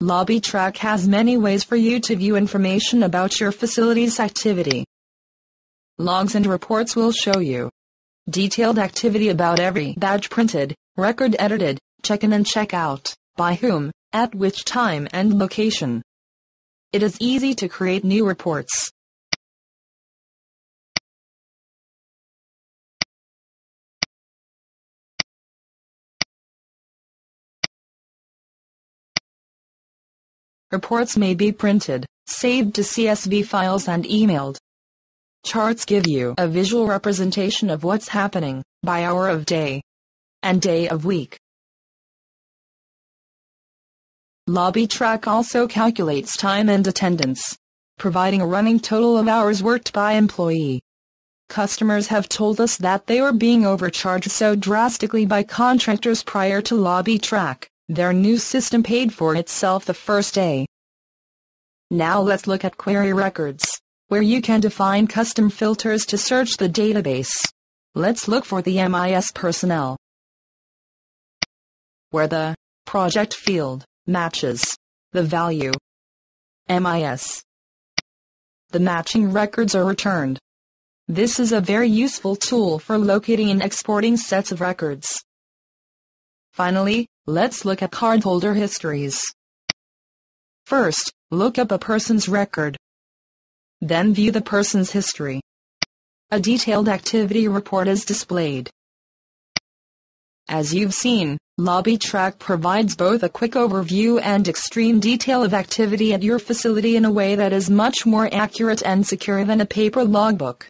Lobby Track has many ways for you to view information about your facility's activity. Logs and reports will show you detailed activity about every badge printed, record edited, check-in and check-out, by whom, at which time and location. It is easy to create new reports. Reports may be printed, saved to CSV files and emailed. Charts give you a visual representation of what's happening, by hour of day and day of week. Lobby Track also calculates time and attendance, providing a running total of hours worked by employee. Customers have told us that they were being overcharged so drastically by contractors prior to Lobby Track. Their new system paid for itself the first day. Now let's look at query records, where you can define custom filters to search the database. Let's look for the MIS personnel, where the project field matches the value MIS. The matching records are returned. This is a very useful tool for locating and exporting sets of records. Finally, let's look at cardholder histories. First, look up a person's record. Then view the person's history. A detailed activity report is displayed. As you've seen, Lobby Track provides both a quick overview and extreme detail of activity at your facility in a way that is much more accurate and secure than a paper logbook.